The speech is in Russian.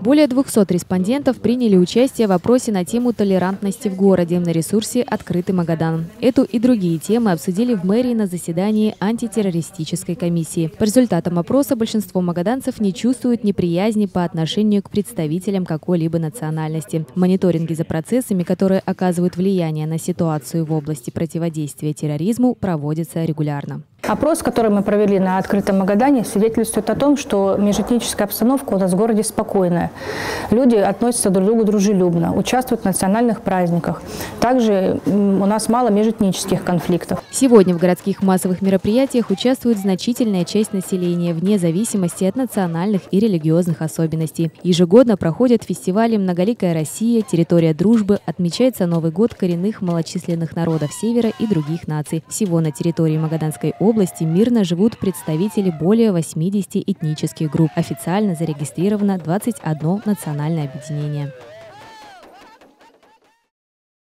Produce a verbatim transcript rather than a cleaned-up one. Более двухсот респондентов приняли участие в опросе на тему толерантности в городе на ресурсе «Открытый Магадан». Эту и другие темы обсудили в мэрии на заседании антитеррористической комиссии. По результатам опроса большинство магаданцев не чувствуют неприязни по отношению к представителям какой-либо национальности. Мониторинги за процессами, которые оказывают влияние на ситуацию в области противодействия терроризму, проводятся регулярно. Опрос, который мы провели на «Открытом Магадане», свидетельствует о том, что межэтническая обстановка у нас в городе спокойная. Люди относятся друг к другу дружелюбно, участвуют в национальных праздниках. Также у нас мало межэтнических конфликтов. Сегодня в городских массовых мероприятиях участвует значительная часть населения, вне зависимости от национальных и религиозных особенностей. Ежегодно проходят фестивали «Многоликая Россия», «Территория дружбы», отмечается Новый год коренных малочисленных народов Севера и других наций. Всего на территории Магаданской области В области мирно живут представители более восьмидесяти этнических групп. Официально зарегистрировано двадцать одно национальное объединение.